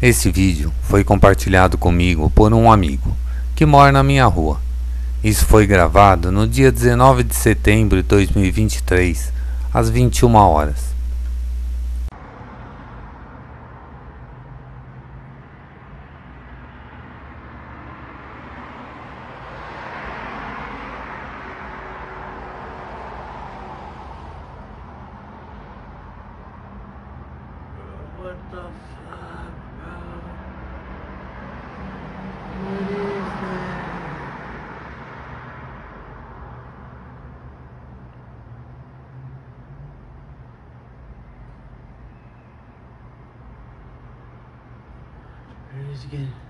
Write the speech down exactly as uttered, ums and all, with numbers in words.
Este vídeo foi compartilhado comigo por um amigo que mora na minha rua. Isso foi gravado no dia dezenove de setembro de dois mil e vinte e três, às vinte e uma horas. What the fuck, bro? What is that? Where is it again?